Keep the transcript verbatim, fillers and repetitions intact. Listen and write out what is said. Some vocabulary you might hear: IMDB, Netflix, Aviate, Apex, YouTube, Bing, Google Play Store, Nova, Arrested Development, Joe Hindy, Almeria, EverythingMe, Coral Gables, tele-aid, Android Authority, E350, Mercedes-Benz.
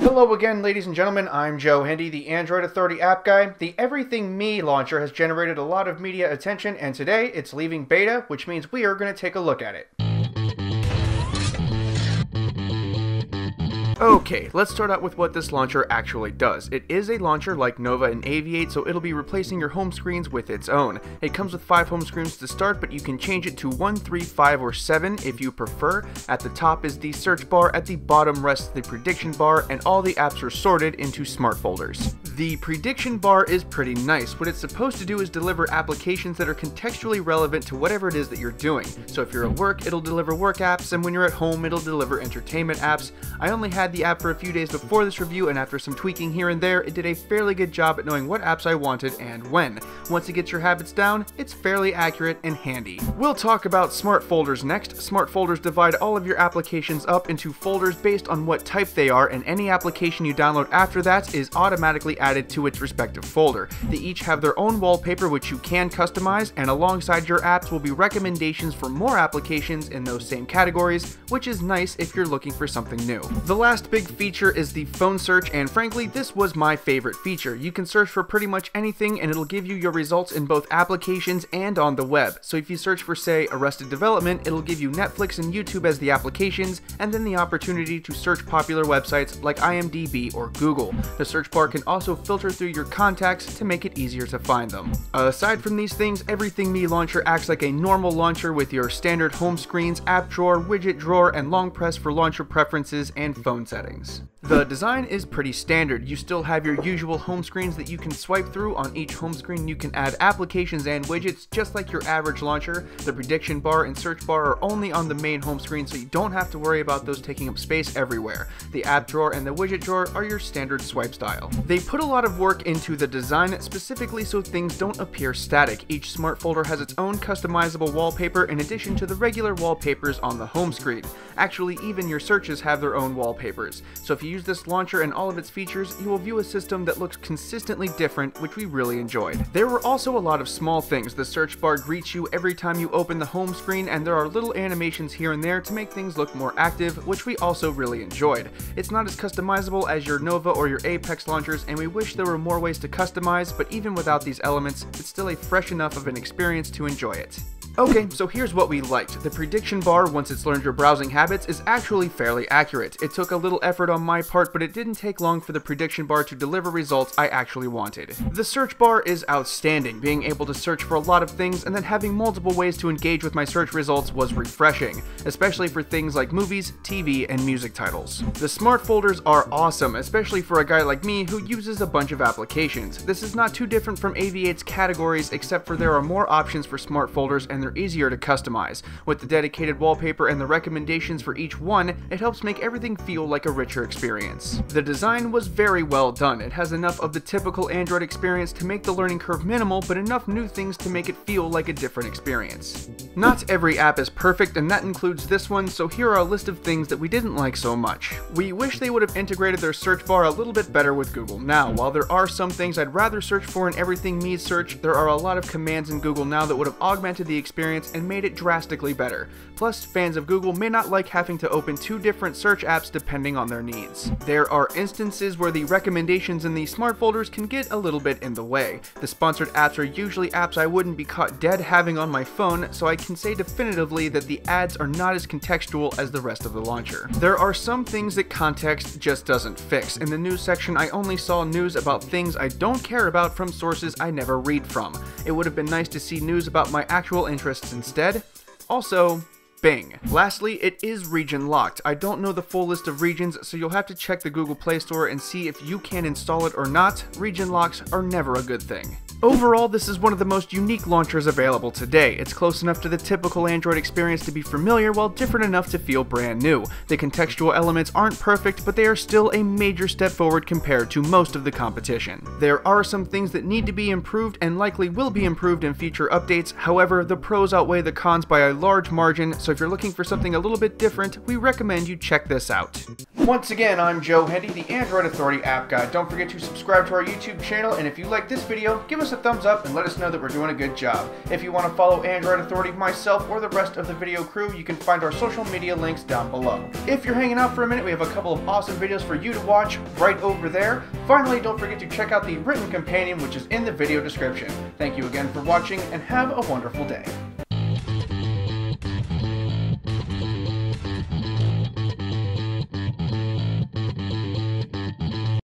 Hello again, ladies and gentlemen. I'm Joe Hindy, the Android Authority app guy. The EverythingMe launcher has generated a lot of media attention, and today it's leaving beta, which means we are going to take a look at it. Okay, let's start out with what this launcher actually does. It is a launcher like Nova and Aviate, so it'll be replacing your home screens with its own. It comes with five home screens to start, but you can change it to one, three, five, or seven if you prefer. At the top is the search bar, at the bottom rests the prediction bar, and all the apps are sorted into smart folders. The prediction bar is pretty nice. What it's supposed to do is deliver applications that are contextually relevant to whatever it is that you're doing. So if you're at work, it'll deliver work apps, and when you're at home, it'll deliver entertainment apps. I only had the app for a few days before this review, and after some tweaking here and there, it did a fairly good job at knowing what apps I wanted and when. Once it gets your habits down, it's fairly accurate and handy. We'll talk about smart folders next. Smart folders divide all of your applications up into folders based on what type they are, and any application you download after that is automatically added to its respective folder. They each have their own wallpaper, which you can customize, and alongside your apps will be recommendations for more applications in those same categories, which is nice if you're looking for something new. The last The last big feature is the phone search, and frankly, this was my favorite feature. You can search for pretty much anything, and it'll give you your results in both applications and on the web. So if you search for, say, Arrested Development, it'll give you Netflix and YouTube as the applications, and then the opportunity to search popular websites like I M D B or Google. The search bar can also filter through your contacts to make it easier to find them. Aside from these things, EverythingMe launcher acts like a normal launcher with your standard home screens, app drawer, widget drawer, and long press for launcher preferences and phone settings. The design is pretty standard. You still have your usual home screens that you can swipe through. On each home screen you can add applications and widgets just like your average launcher. The prediction bar and search bar are only on the main home screen, so you don't have to worry about those taking up space everywhere. The app drawer and the widget drawer are your standard swipe style. They put a lot of work into the design specifically so things don't appear static. Each smart folder has its own customizable wallpaper in addition to the regular wallpapers on the home screen. Actually, even your searches have their own wallpapers. So if you use this launcher and all of its features, you will view a system that looks consistently different, which we really enjoyed. There were also a lot of small things. The search bar greets you every time you open the home screen, and there are little animations here and there to make things look more active, which we also really enjoyed. It's not as customizable as your Nova or your Apex launchers, and we wish there were more ways to customize, but even without these elements, it's still a fresh enough of an experience to enjoy it. Okay, so here's what we liked. The prediction bar, once it's learned your browsing habits, is actually fairly accurate. It took a little effort on my part, but it didn't take long for the prediction bar to deliver results I actually wanted. The search bar is outstanding. Being able to search for a lot of things and then having multiple ways to engage with my search results was refreshing, especially for things like movies, T V, and music titles. The smart folders are awesome, especially for a guy like me who uses a bunch of applications. This is not too different from Aviate's categories, except for there are more options for smart folders and they're easier to customize. With the dedicated wallpaper and the recommendations for each one, it helps make everything feel like a richer experience. The design was very well done. It has enough of the typical Android experience to make the learning curve minimal, but enough new things to make it feel like a different experience. Not every app is perfect, and that includes this one, so here are a list of things that we didn't like so much. We wish they would have integrated their search bar a little bit better with Google Now. While there are some things I'd rather search for in EverythingMe search, there are a lot of commands in Google Now that would have augmented the experience experience and made it drastically better. Plus, fans of Google may not like having to open two different search apps depending on their needs. There are instances where the recommendations in the smart folders can get a little bit in the way. The sponsored apps are usually apps I wouldn't be caught dead having on my phone, so I can say definitively that the ads are not as contextual as the rest of the launcher. There are some things that context just doesn't fix. In the news section, I only saw news about things I don't care about from sources I never read from. It would have been nice to see news about my actual interests instead. Also, Bing. Lastly, it is region locked. I don't know the full list of regions, so you'll have to check the Google Play Store and see if you can install it or not. Region locks are never a good thing. Overall, this is one of the most unique launchers available today. It's close enough to the typical Android experience to be familiar, while different enough to feel brand new. The contextual elements aren't perfect, but they are still a major step forward compared to most of the competition. There are some things that need to be improved and likely will be improved in future updates. However, the pros outweigh the cons by a large margin, so so if you're looking for something a little bit different, we recommend you check this out. Once again, I'm Joe Hindy, the Android Authority app guy. Don't forget to subscribe to our YouTube channel, and if you like this video, give us a thumbs up and let us know that we're doing a good job. If you want to follow Android Authority, myself, or the rest of the video crew, you can find our social media links down below. If you're hanging out for a minute, we have a couple of awesome videos for you to watch right over there. Finally, don't forget to check out the written companion, which is in the video description. Thank you again for watching, and have a wonderful day.